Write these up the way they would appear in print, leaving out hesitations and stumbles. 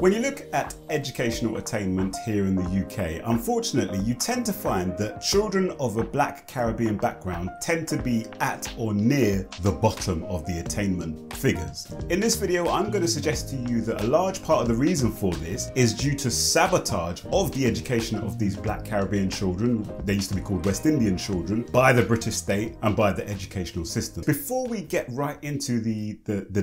When you look at educational attainment here in the UK, unfortunately you tend to find that children of a black Caribbean background tend to be at or near the bottom of the attainment figures. In this video I'm going to suggest to you that a large part of the reason for this is due to sabotage of the education of these black Caribbean children, they used to be called West Indian children, by the British state and by the educational system. Before we get right into the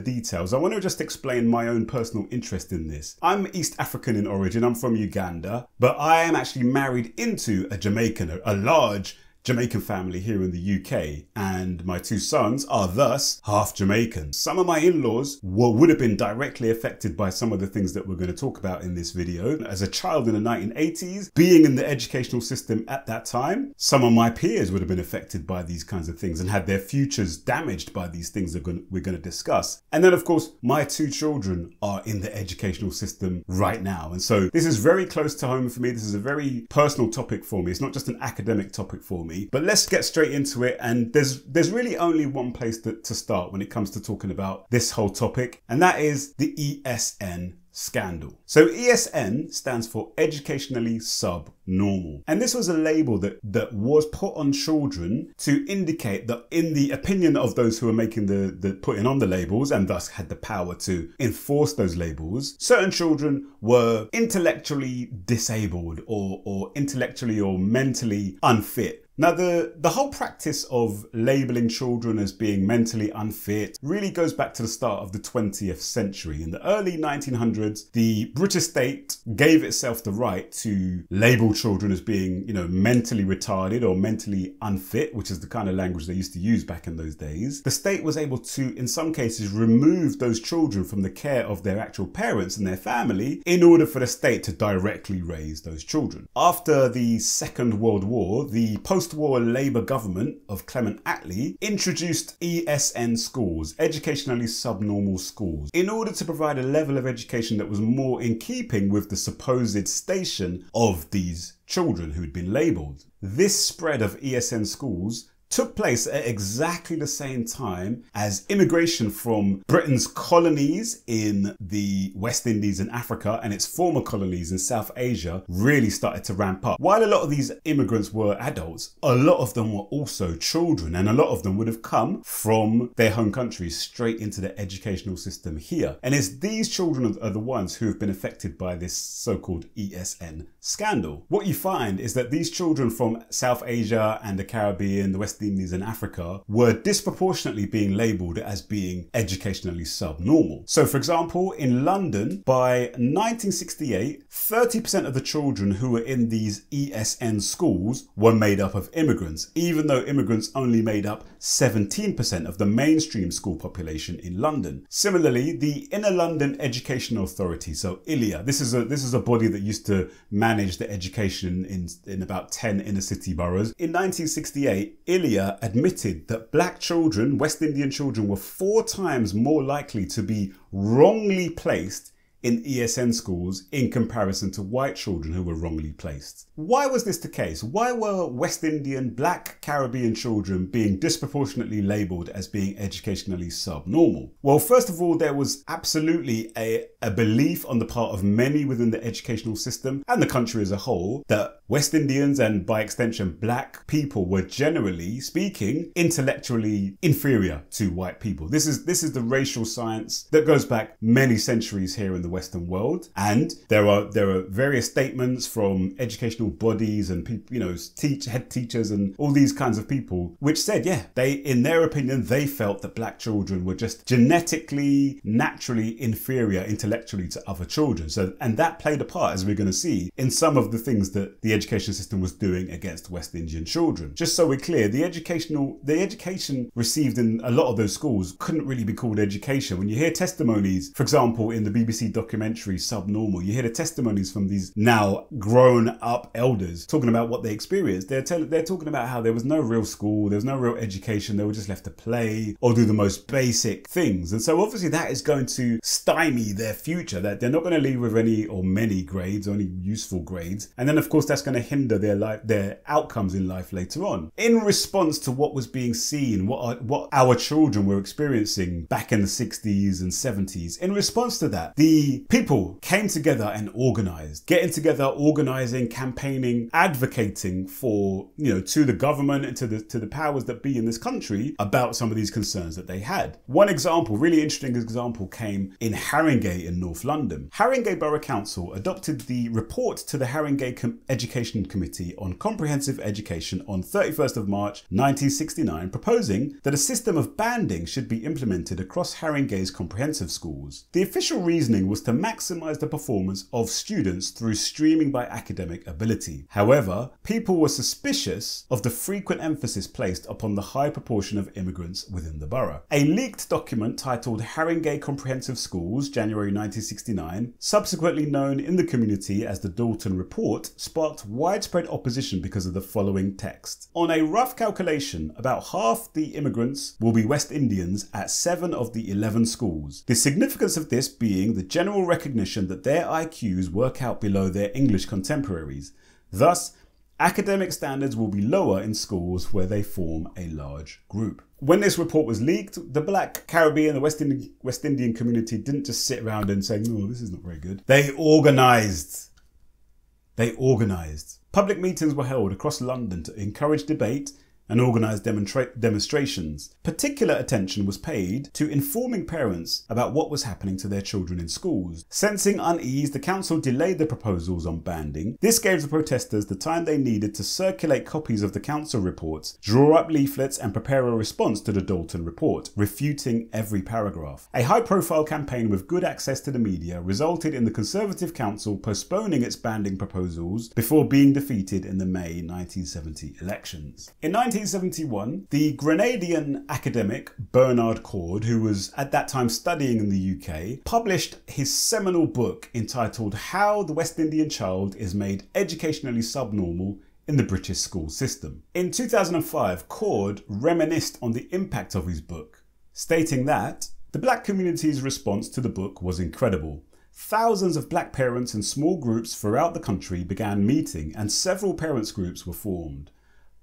details, I want to just explain my own personal interest in this. I'm East African in origin, I'm from Uganda, but I am actually married into a Jamaican, a large Jamaican family here in the UK, and my two sons are thus half Jamaican. Some of my in-laws would have been directly affected by some of the things that we're going to talk about in this video. As a child in the 1980s, being in the educational system at that time, some of my peers would have been affected by these kinds of things and had their futures damaged by these things that we're going to discuss. And then of course, my two children are in the educational system right now. And so this is very close to home for me. This is a very personal topic for me. It's not just an academic topic for me. But let's get straight into it. And there's really only one place to start when it comes to talking about this whole topic, and that is the ESN scandal. So ESN stands for Educationally Subnormal. And this was a label that was put on children to indicate that, in the opinion of those who were making the putting on the labels and thus had the power to enforce those labels, certain children were intellectually disabled or intellectually or mentally unfit. Now, the whole practice of labelling children as being mentally unfit really goes back to the start of the 20th century. In the early 1900s, the British state gave itself the right to label children as being, you know, mentally retarded or mentally unfit, which is the kind of language they used to use back in those days. The state was able to, in some cases, remove those children from the care of their actual parents and their family in order for the state to directly raise those children. After the Second World War, the post-war Labour government of Clement Attlee introduced ESN schools, Educationally Subnormal Schools, in order to provide a level of education that was more in keeping with the supposed station of these children who had been labelled. This spread of ESN schools took place at exactly the same time as immigration from Britain's colonies in the West Indies and Africa and its former colonies in South Asia really started to ramp up. While a lot of these immigrants were adults, a lot of them were also children, and a lot of them would have come from their home countries straight into the educational system here. And it's these children are the ones who have been affected by this so-called ESN scandal. What you find is that these children from South Asia and the Caribbean, the West Indies and Africa, were disproportionately being labelled as being educationally subnormal. So for example, in London by 1968, 30% of the children who were in these ESN schools were made up of immigrants, even though immigrants only made up 17% of the mainstream school population in London. Similarly, the Inner London Education Authority, so ILEA, this is a body that used to manage the education in about 10 inner city boroughs. In 1968, ILEA admitted that black children, West Indian children, were 4 times more likely to be wrongly placed in ESN schools in comparison to white children who were wrongly placed. Why was this the case? Why were West Indian, black Caribbean children being disproportionately labelled as being educationally subnormal? Well, first of all, there was absolutely a belief on the part of many within the educational system and the country as a whole that West Indians and by extension black people were, generally speaking, intellectually inferior to white people. This is the racial science that goes back many centuries here in the Western world, and there are various statements from educational bodies and people, you know, head teachers and all these kinds of people, which said, yeah, in their opinion they felt that black children were just genetically, naturally inferior intellectually to other children. So, and that played a part, as we're going to see, in some of the things that the education system was doing against West Indian children. Just so we're clear, the education received in a lot of those schools couldn't really be called education. When you hear testimonies, for example, in the BBC documentary Subnormal, you hear the testimonies from these now grown up elders talking about what they experienced. They're talking about how there was no real school, there was no real education, they were just left to play or do the most basic things. And so obviously that is going to stymie their future, that they're not going to leave with any or many grades, only useful grades. And then of course that's going to hinder their outcomes in life later on. In response to what was being seen, what our children were experiencing back in the 60s and 70s, in response to that, the people came together and organized, getting together, organizing, campaigning, advocating for, you know, to the government and to the powers that be in this country about some of these concerns that they had. One example, really interesting example, came in Haringey in North London. Haringey Borough Council adopted the report to the Haringey Education Committee on Comprehensive Education on 31st of March 1969, proposing that a system of banding should be implemented across Haringey's comprehensive schools. The official reasoning was to maximise the performance of students through streaming by academic ability. However, people were suspicious of the frequent emphasis placed upon the high proportion of immigrants within the borough. A leaked document titled Haringey Comprehensive Schools, January 1969, subsequently known in the community as the Dalton Report, sparked widespread opposition because of the following text. On a rough calculation, about half the immigrants will be West Indians at 7 of the 11 schools. The significance of this being the general recognition that their IQs work out below their English contemporaries. Thus, academic standards will be lower in schools where they form a large group. When this report was leaked, the Black, Caribbean, the West Indian community didn't just sit around and say, no, this is not very good. They organised. They organised. Public meetings were held across London to encourage debate and organised demonstrations. Particular attention was paid to informing parents about what was happening to their children in schools. Sensing unease, the council delayed the proposals on banding. This gave the protesters the time they needed to circulate copies of the council reports, draw up leaflets and prepare a response to the Dalton Report, refuting every paragraph. A high-profile campaign with good access to the media resulted in the Conservative Council postponing its banding proposals before being defeated in the May 1970 elections. In 1971, the Grenadian academic Bernard Coard, who was at that time studying in the UK, published his seminal book entitled How the West Indian Child is Made Educationally Subnormal in the British School System. In 2005, Coard reminisced on the impact of his book, stating that the black community's response to the book was incredible. Thousands of black parents in small groups throughout the country began meeting and several parents groups were formed.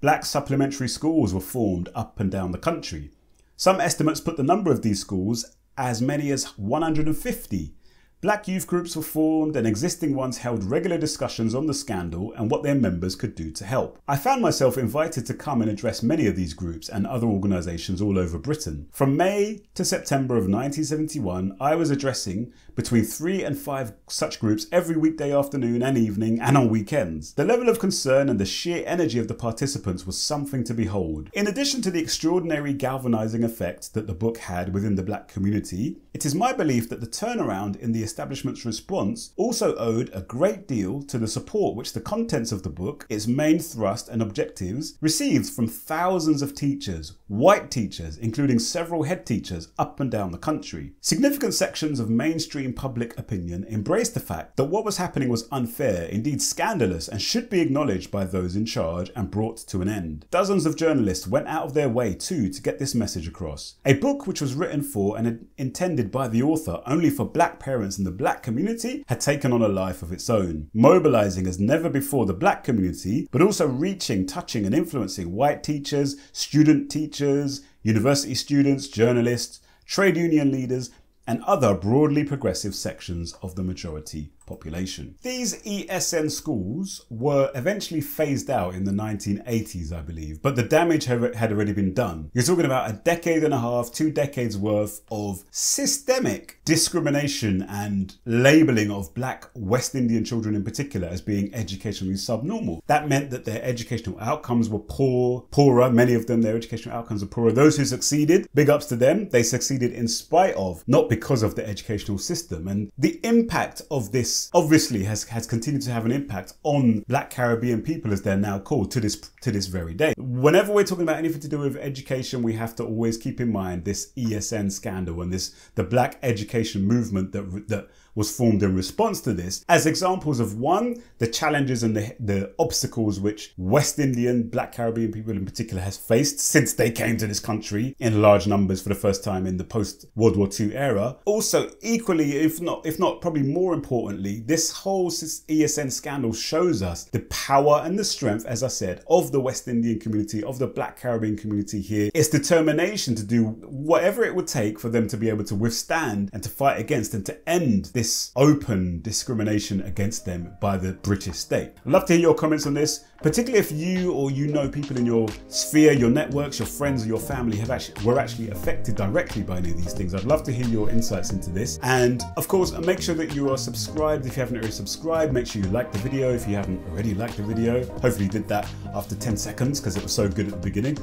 Black supplementary schools were formed up and down the country. Some estimates put the number of these schools as many as 150. Black youth groups were formed and existing ones held regular discussions on the scandal and what their members could do to help. I found myself invited to come and address many of these groups and other organisations all over Britain. From May to September of 1971, I was addressing between 3 and 5 such groups every weekday afternoon and evening and on weekends. The level of concern and the sheer energy of the participants was something to behold. In addition to the extraordinary galvanising effect that the book had within the black community, it is my belief that the turnaround in the establishment's response also owed a great deal to the support which the contents of the book, its main thrust and objectives, received from thousands of teachers, white teachers, including several head teachers up and down the country. Significant sections of mainstream public opinion embraced the fact that what was happening was unfair, indeed scandalous, and should be acknowledged by those in charge and brought to an end. Dozens of journalists went out of their way too to get this message across. A book which was written for and intended by the author only for black parents in the black community had taken on a life of its own, mobilising as never before the black community, but also reaching, touching and influencing white teachers, student teachers, university students, journalists, trade union leaders, and other broadly progressive sections of the majority population. These ESN schools were eventually phased out in the 1980s, I believe, but the damage had already been done. You're talking about a decade and a half, 2 decades worth of systemic discrimination and labelling of black West Indian children in particular as being educationally subnormal. That meant that their educational outcomes were poorer, many of them, their educational outcomes were poorer. Those who succeeded, big ups to them, they succeeded in spite of, not because of the educational system. And the impact of this obviously has continued to have an impact on black Caribbean people, as they're now called, to this very day. Whenever we're talking about anything to do with education, we have to always keep in mind this ESN scandal and the black education movement that was formed in response to this as examples of one, the challenges and the obstacles which West Indian, Black Caribbean people in particular has faced since they came to this country in large numbers for the first time in the post-World War II era. Also equally, if not probably more importantly, this whole ESN scandal shows us the power and the strength, as I said, of the West Indian community, of the Black Caribbean community here, its determination to do whatever it would take for them to be able to withstand and to fight against and to end this open discrimination against them by the British state. I'd love to hear your comments on this, particularly if you or you know people in your sphere, your networks, your friends or your family were actually affected directly by any of these things. I'd love to hear your insights into this. And of course, make sure that you are subscribed. If you haven't already subscribed, make sure you like the video if you haven't already liked the video. Hopefully you did that after 10 seconds because it was so good at the beginning.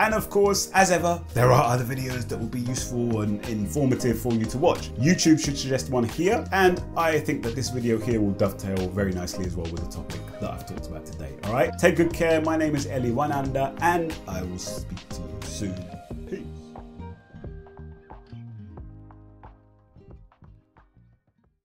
And of course, as ever, there are other videos that will be useful and informative for you to watch. YouTube should suggest one here, and I think that this video here will dovetail very nicely as well with the topic that I've talked about today. All right, take good care. My name is Ely Wananda, and I will speak to you soon.